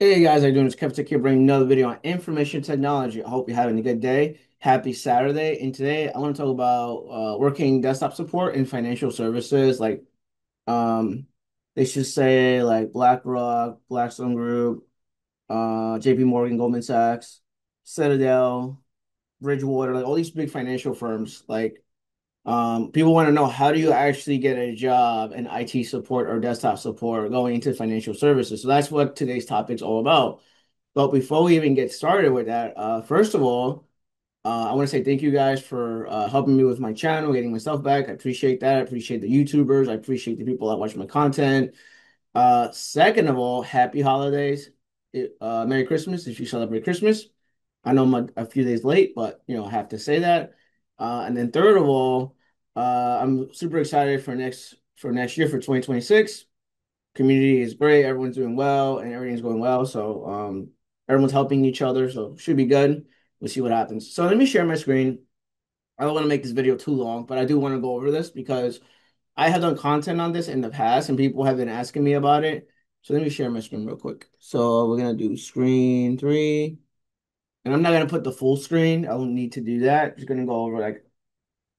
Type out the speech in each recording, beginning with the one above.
Hey guys, how you doing? It's KevTech here, bringing another video on information technology. I hope you're having a good day. Happy Saturday. And today I want to talk about working desktop support in financial services. Like they should say like BlackRock, Blackstone Group, JP Morgan, Goldman Sachs, Citadel, Bridgewater, like all these big financial firms. Like people want to know, how do you actually get a job in IT support or desktop support going into financial services? So that's what today's topic is all about. But before we even get started with that, first of all, I want to say thank you guys for helping me with my channel, getting myself back. I appreciate that. I appreciate the YouTubers. I appreciate the people that watch my content. Second of all, happy holidays. Merry Christmas if you celebrate Christmas. I know I'm a few days late, but you know, I have to say that. And then third of all, I'm super excited for next year, for 2026. Community is great. Everyone's doing well and everything's going well. So everyone's helping each other. So should be good. We'll see what happens. So let me share my screen. I don't want to make this video too long, but I do want to go over this because I have done content on this in the past and people have been asking me about it. So let me share my screen real quick. So we're going to do screen three. And I'm not going to put the full screen. I don't need to do that. I'm just going to go over like,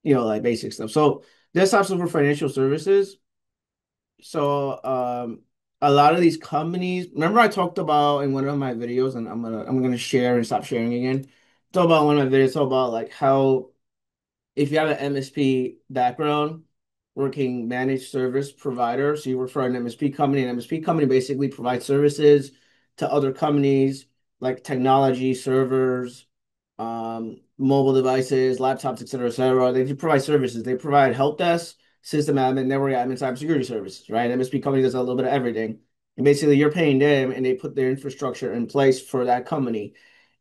you know, like basic stuff. So desktop support for financial services. So a lot of these companies, remember I talked about in one of my videos, and I'm gonna share and stop sharing again. Talk about one of my videos, talk about like how if you have an MSP background, working managed service provider, so you work for an MSP company, and MSP company basically provides services to other companies, like technology, servers, mobile devices, laptops, et cetera, they provide services. They provide help desk, system admin, network admin, cybersecurity services, right? MSP company does a little bit of everything. And basically you're paying them and they put their infrastructure in place for that company.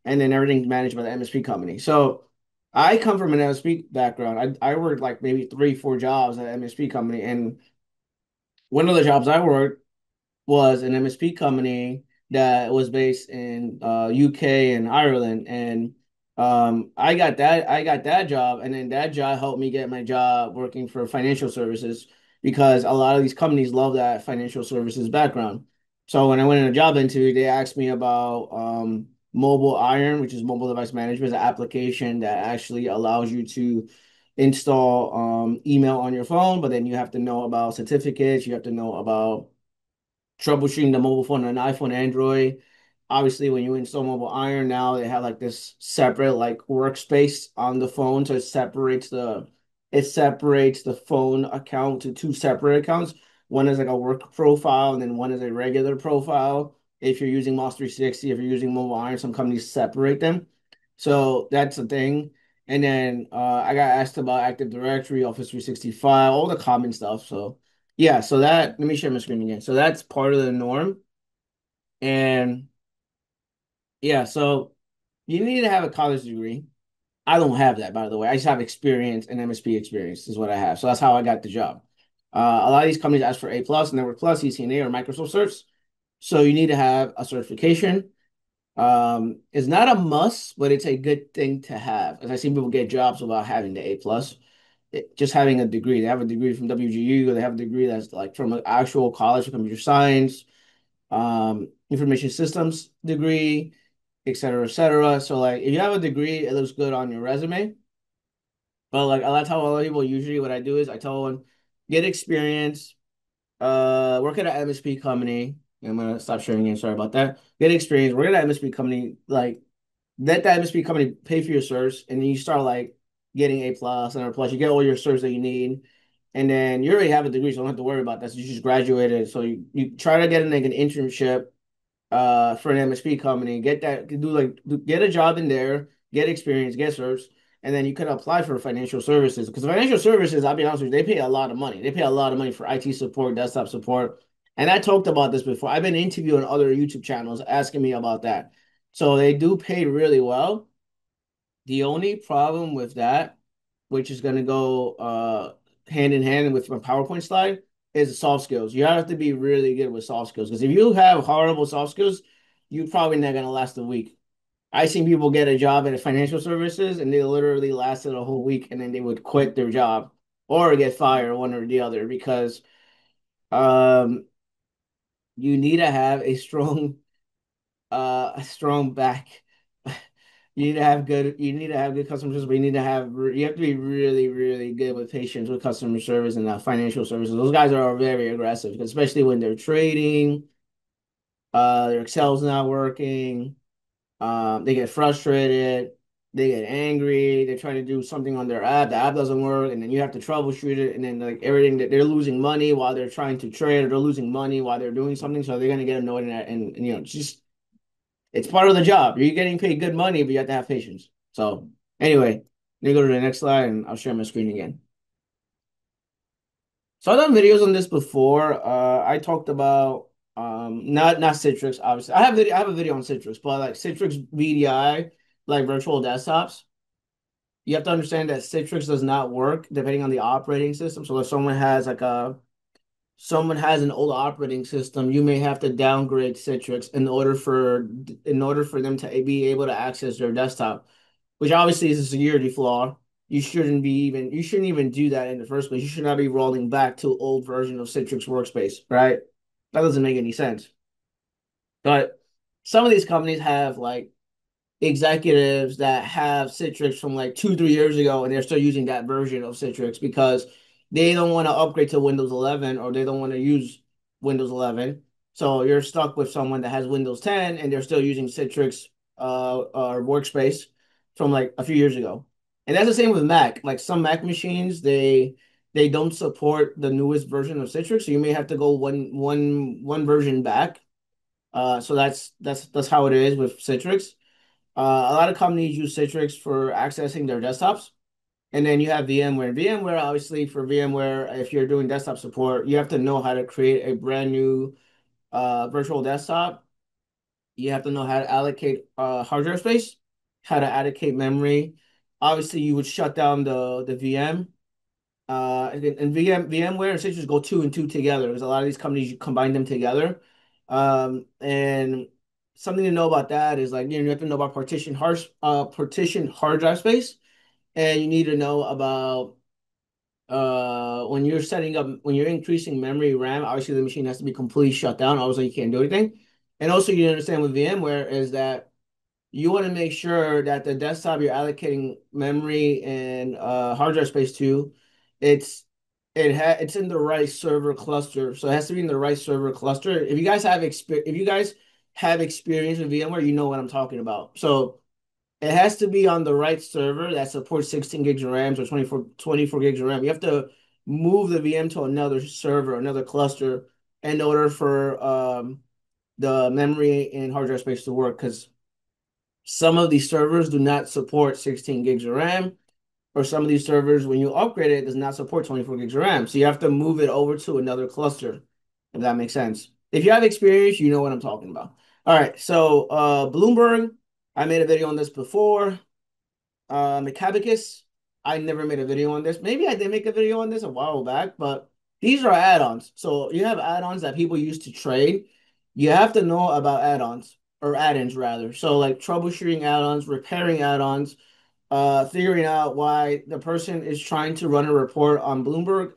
And then everything's managed by the MSP company. So I come from an MSP background. I worked like maybe three or four jobs at an MSP company. And one of the jobs I worked was an MSP company that was based in UK and Ireland, and I got that job, and then that job helped me get my job working for financial services because a lot of these companies love that financial services background. So when I went in a job interview, they asked me about Mobile Iron, which is mobile device management, an application that actually allows you to install email on your phone, but then you have to know about certificates, you have to know about troubleshooting the mobile phone on an iPhone, Android. Obviously, when you install Mobile Iron now, they have like this separate like workspace on the phone, so it separates the phone account to two separate accounts. One is like a work profile, and then one is a regular profile. If you're using MOS 360, if you're using Mobile Iron, some companies separate them. So that's the thing. And then I got asked about Active Directory, Office 365, all the common stuff. So yeah, so that, let me share my screen again. So that's part of the norm. And yeah, so you need to have a college degree. I don't have that, by the way. I just have experience, and MSP experience is what I have. So that's how I got the job. A lot of these companies ask for A+, Network Plus, CCNA, or Microsoft certs. So you need to have a certification. It's not a must, but it's a good thing to have. As I see people get jobs without having the A+. Just having a degree. They have a degree from WGU, or they have a degree that's like from an actual college of computer science, information systems degree, et cetera, et cetera. So like if you have a degree, it looks good on your resume. But like a lot of people, usually what I do is I tell them, get experience, work at an MSP company. I'm gonna stop sharing again, sorry about that. Get experience, work at an MSP company, like let that MSP company pay for your certs, and then you start like getting A+, and A+, you get all your certs that you need, and then you already have a degree, so you don't have to worry about that. So you just graduated, so you try to get like an internship for an MSP company, get a job in there, get experience, get certs, and then you could apply for financial services. Because financial services, I'll be honest with you, they pay a lot of money. They pay a lot of money for IT support, desktop support, and I talked about this before. I've been interviewing other YouTube channels asking me about that. So they do pay really well. The only problem with that, which is going to go hand in hand with my PowerPoint slide, is soft skills. You have to be really good with soft skills, because if you have horrible soft skills, you're probably not going to last a week. I've seen people get a job at a financial services and they literally lasted a whole week, and then they would quit their job or get fired, one or the other, because you need to have a strong a strong back. You need to have good customer service, but you have to be really, really good with patience, with customer service and financial services. Those guys are very aggressive, especially when they're trading. Their Excel's not working. They get frustrated. They get angry. They're trying to do something on their app. The app doesn't work, and then you have to troubleshoot it. And then like everything that they're losing money while they're trying to trade, or they're losing money while they're doing something. So they're gonna get annoyed and just. It's part of the job. You're getting paid good money, but you have to have patience. So anyway, let me go to the next slide, and I'll share my screen again. So I've done videos on this before. I talked about not Citrix, obviously. I have a video on Citrix, but like Citrix VDI, like virtual desktops. You have to understand that Citrix does not work depending on the operating system. So if someone has an old operating system, you may have to downgrade Citrix in order for them to be able to access their desktop, which obviously is a security flaw. You shouldn't even do that in the first place. You should not be rolling back to old version of Citrix Workspace, right? That doesn't make any sense. But some of these companies have like executives that have Citrix from like 2-3 years ago, and they're still using that version of Citrix because they don't want to upgrade to Windows 11, or they don't want to use Windows 11. So you're stuck with someone that has Windows 10, and they're still using Citrix or Workspace from like a few years ago. And that's the same with Mac. Like some Mac machines, they don't support the newest version of Citrix, so you may have to go one version back. So that's how it is with Citrix. A lot of companies use Citrix for accessing their desktops. And then you have VMware. VMware, obviously, for VMware, if you're doing desktop support, you have to know how to create a brand new virtual desktop. You have to know how to allocate hard drive space, how to allocate memory. Obviously, you would shut down the VM. And VMware and Citrix go 2 and 2 together, because a lot of these companies, you combine them together. And something to know about that is like you have to know about partition hard drive space. And you need to know about when you're increasing memory RAM, obviously the machine has to be completely shut down. Obviously, you can't do anything. And also you understand with VMware is that you want to make sure that the desktop you're allocating memory and hard drive space to, it's in the right server cluster. So it has to be in the right server cluster. If you guys have experience with VMware, you know what I'm talking about. So it has to be on the right server that supports 16 gigs of RAM or 24 gigs of RAM. You have to move the VM to another server, another cluster, in order for the memory and hard drive space to work, because some of these servers do not support 16 gigs of RAM, or some of these servers, when you upgrade it, does not support 24 gigs of RAM. So you have to move it over to another cluster, if that makes sense. If you have experience, you know what I'm talking about. All right, so Bloomberg. I made a video on this before. Macabacus, I never made a video on this. Maybe I did make a video on this a while back, but these are add-ons. So you have add-ons that people use to trade. You have to know about add-ons, or add-ins rather. So like troubleshooting add-ons, repairing add-ons, figuring out why the person is trying to run a report on Bloomberg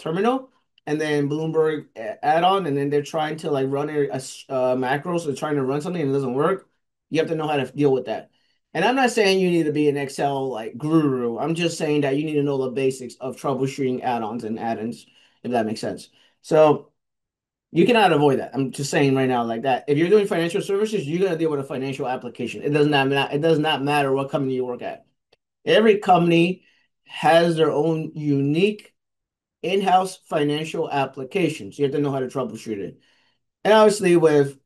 terminal, and then Bloomberg add-on, and then they're trying to like run a macro, so they're trying to run something and it doesn't work. You have to know how to deal with that. And I'm not saying you need to be an Excel like guru. I'm just saying that you need to know the basics of troubleshooting add-ons and add-ins, if that makes sense. So you cannot avoid that. I'm just saying right now like that. If you're doing financial services, you're gonna deal with a financial application. It does not matter what company you work at. Every company has their own unique in-house financial applications. You have to know how to troubleshoot it. And obviously with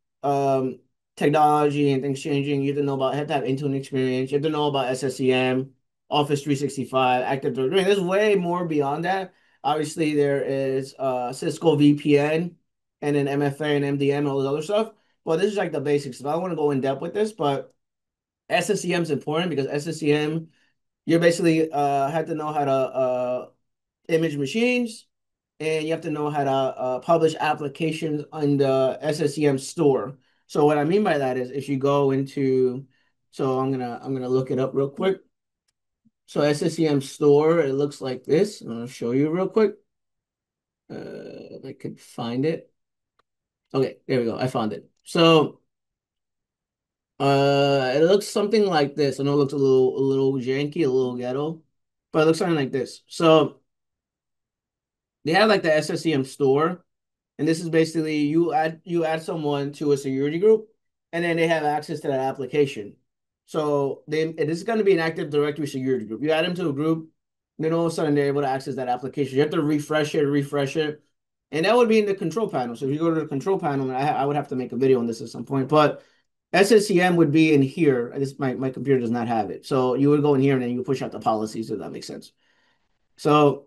technology and things changing, you have to know about, have to have Intune experience, you have to know about SCCM, Office 365, Active Directory. There's way more beyond that. Obviously, there is Cisco VPN, and then MFA and MDM and all this other stuff. But this is like the basics. I don't want to go in depth with this, but SCCM is important because SCCM, you basically have to know how to image machines, and you have to know how to publish applications on the SCCM store. So what I mean by that is if you go into, so I'm gonna look it up real quick. So SCCM store, it looks like this. I'm gonna show you real quick. If I could find it. Okay, there we go. I found it. So It looks something like this. I know it looks a little janky, a little ghetto, but it looks something like this. So they have like the SCCM store, and this is basically you add someone to a security group, and then they have access to that application. So this is going to be an Active Directory security group. You add them to a group, and then all of a sudden they're able to access that application. You have to refresh it, and that would be in the control panel. So if you go to the control panel, and I would have to make a video on this at some point, but SCCM would be in here. My computer does not have it. So you would go in here and then you push out the policies, if that makes sense. So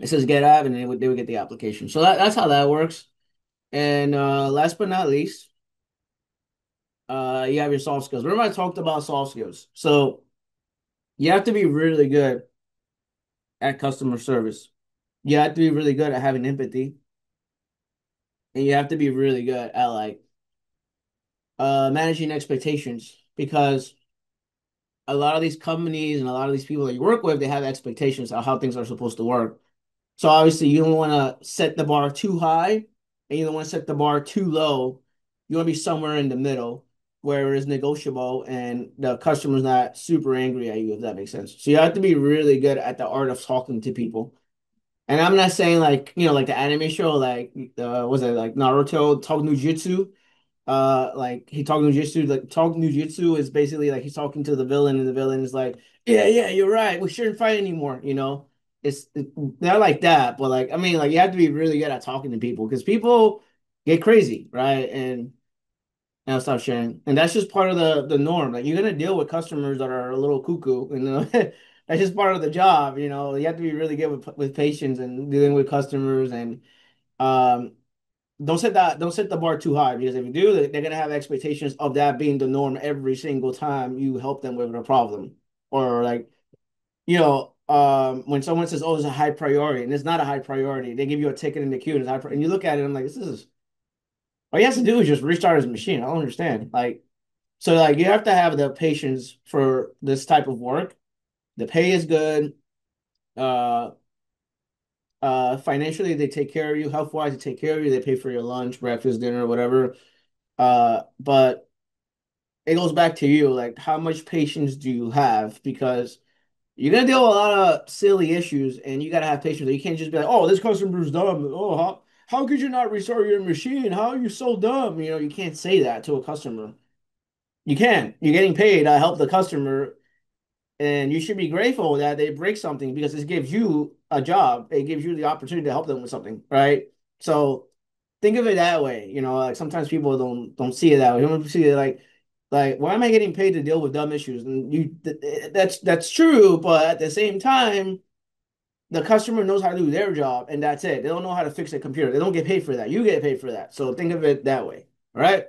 it says get app, and they would get the application. So that's how that works. And last but not least, you have your soft skills. Remember I talked about soft skills. So you have to be really good at customer service. You have to be really good at having empathy. And you have to be really good at managing expectations, because a lot of these companies and a lot of these people that you work with, they have expectations of how things are supposed to work. So obviously you don't want to set the bar too high, and you don't want to set the bar too low. You want to be somewhere in the middle where it's negotiable and the customer's not super angry at you, if that makes sense. So you have to be really good at the art of talking to people. And I'm not saying like the anime show, like Naruto, talk nujutsu. Like he talking nujutsu, like talk nujutsu is basically like he's talking to the villain, and the villain is like, yeah, you're right, we shouldn't fight anymore, you know. It's not like that, but like, I mean, like, you have to be really good at talking to people, because people get crazy, right? And now stop sharing. And that's just part of the norm. Like, you're gonna deal with customers that are a little cuckoo, you know. That's just part of the job, you know. You have to be really good with patience and dealing with customers, and don't set the bar too high, because if you do, they're gonna have expectations of that being the norm every single time you help them with a problem. Or like, you know, when someone says, "Oh, it's a high priority," and it's not a high priority, they give you a ticket in the queue, and it's high priority, and you look at it, and I'm like, all you have to do is just restart his machine. I don't understand. So you have to have the patience for this type of work. The pay is good. Financially, they take care of you. Health-wise, they take care of you. They pay for your lunch, breakfast, dinner, whatever. But it goes back to you. Like, how much patience do you have? Because you're going to deal with a lot of silly issues, and you got to have patience. You can't just be like, oh, this customer's dumb. Oh, how could you not restart your machine? How are you so dumb? You know, you can't say that to a customer. You can't. You're getting paid. I help the customer. And you should be grateful that they break something, because this gives you a job. It gives you the opportunity to help them with something, right? So think of it that way. You know, like, sometimes people don't see it that way. People see it like, why am I getting paid to deal with dumb issues? And that's true, but at the same time, the customer knows how to do their job, and that's it. They don't know how to fix a computer. They don't get paid for that. You get paid for that. So think of it that way, all right?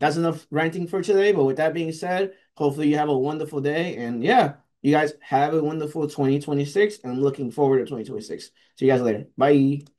That's enough ranting for today. But with that being said, hopefully you have a wonderful day. And yeah, you guys have a wonderful 2026. And I'm looking forward to 2026. See you guys later. Bye.